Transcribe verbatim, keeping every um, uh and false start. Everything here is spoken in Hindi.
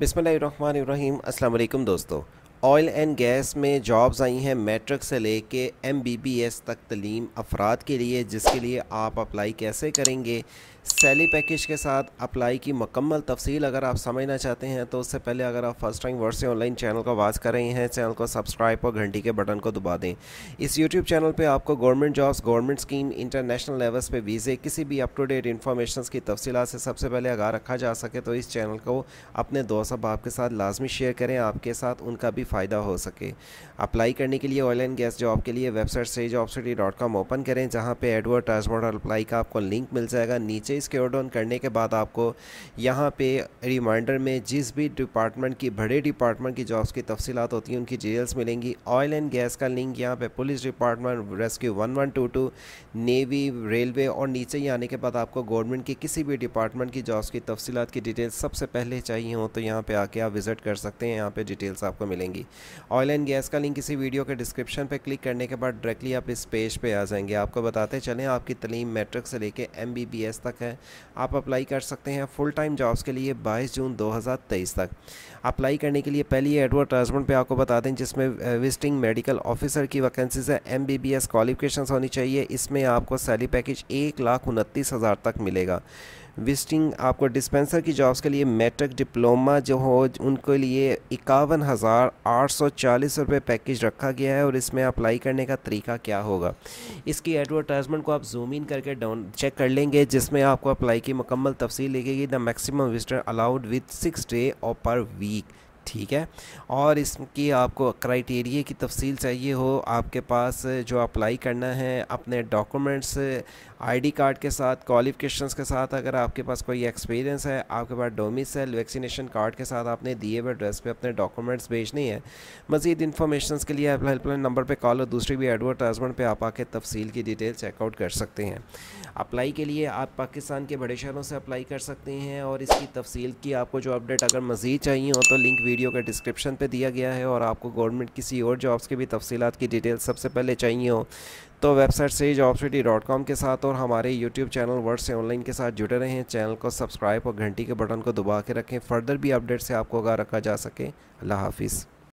बिस्मिल्लाहिर्रहमानिर्रहीम अस्सलाम वालेकुम दोस्तों, ऑयल एंड गैस में जॉब्स आई हैं मैट्रिक से लेके एम बी बी एस तक तलीम अफराद के लिए, जिसके लिए आप अप्लाई कैसे करेंगे। सैली पैकेज के साथ अप्लाई की मकम्मल तफसील अगर आप समझना चाहते हैं तो उससे पहले अगर आप फर्स्ट टाइम वर्ड से ऑनलाइन चैनल को आवाज़ कर रहे हैं, चैनल को सब्सक्राइब और घंटी के बटन को दबा दें। इस यूट्यूब चैनल पे आपको government jobs, government scheme, international levels पे वीज़े, किसी भी अप टू डेट इन्फॉर्मेशन की तफसीलात से सबसे पहले आगाह रखा जा सके तो इस चैनल को अपने दोस्त अहबाब के साथ लाजमी शेयर करें, आपके साथ उनका भी फ़ायदा हो सके। अप्लाई करने के लिए ऑयल एंड गैस जॉब के लिए वेबसाइट से job city dot com open करें, जहां पे एडवर्टाइजमेंट और अप्लाई का आपको लिंक मिल जाएगा। नीचे स्क्रॉल डाउन करने के बाद आपको यहां पे रिमाइंडर में जिस भी डिपार्टमेंट की, बड़े डिपार्टमेंट की जॉब्स की तफसीलात होती हैं उनकी डिटेल्स मिलेंगी। ऑयल एंड गैस का लिंक यहाँ पर police department, rescue one one two two, navy, railway और नीचे ही आने के बाद आपको गवर्नमेंट के किसी भी डिपार्टमेंट की जॉब्स की तफसीलात की डिटेल्स सबसे पहले चाहिए हो तो यहाँ पर आके आप विज़िट कर सकते हैं, यहाँ पर डिटेल्स आपको मिलेंगी। ऑयल एंड गैस का लिंक इसी वीडियो के डिस्क्रिप्शन पे क्लिक करने के बाद डायरेक्टली आप इस पेज पे आ जाएंगे। आपको बताते चलें, आपकी तलीम मैट्रिक से लेके एम बी बी एस तक है। आप अप्लाई कर सकते हैं फुल टाइम जॉब्स के लिए बाईस जून दो हज़ार तेईस तक। अप्लाई करने के लिए पहली एडवर्टाइजमेंट पे आपको बता दें, जिसमें विजिटिंग मेडिकल ऑफिसर की वैकेंसीज है। M B B S qualification होनी चाहिए। इसमें आपको सैलरी पैकेज एक लाख उनतीस हज़ार तक मिलेगा। विजिटिंग आपको डिस्पेंसर की जॉब्स के लिए मैट्रिक डिप्लोमा जो हो उनके लिए इक्यावन हज़ार आठ सौ चालीस रुपये पैकेज रखा गया है। और इसमें अप्लाई करने का तरीका क्या होगा, इसकी एडवर्टाइजमेंट को आप जूम इन करके डाउन चेक कर लेंगे, जिसमें आपको अप्लाई की मुकम्मल तफसील लिखेगी। The maximum visitor allowed with six day और पर वीक, ठीक है। और इसकी आपको क्राइटेरिया की तफसील चाहिए हो, आपके पास जो अप्लाई करना है अपने डॉक्यूमेंट्स, आईडी कार्ड के साथ, क्वालिफिकेशंस के साथ, अगर आपके पास कोई एक्सपीरियंस है, आपके पास डोमिसाइल, वैक्सीनेशन कार्ड के साथ आपने दिए हुए एड्रेस पे अपने डॉक्यूमेंट्स भेजने हैं। मज़ीद इन्फॉर्मेशंस के लिए आप हेल्पलाइन नंबर पर कॉल और दूसरी भी एडवर्टाइजमेंट पर आप आके तफसील की डिटेल चेकआउट कर सकते हैं। अप्लाई के लिए आप पाकिस्तान के बड़े शहरों से अप्लाई कर सकते हैं। और इसकी तफसील की आपको जो अपडेट अगर मज़ीद चाहिए हो तो लिंक वीडियो का डिस्क्रिप्शन पे दिया गया है। और आपको गवर्नमेंट किसी और जॉब्स की भी तफसीलात की डिटेल सबसे पहले चाहिए हो तो वेबसाइट से जॉब सिटी डॉट कॉम के साथ और हमारे यूट्यूब चैनल वर्ड से ऑनलाइन के साथ जुड़े रहें, चैनल को सब्सक्राइब और घंटी के बटन को दबा के रखें। फर्दर भी अपडेट से आपको आगाह रखा जा सके। अल्लाह हाफिज़।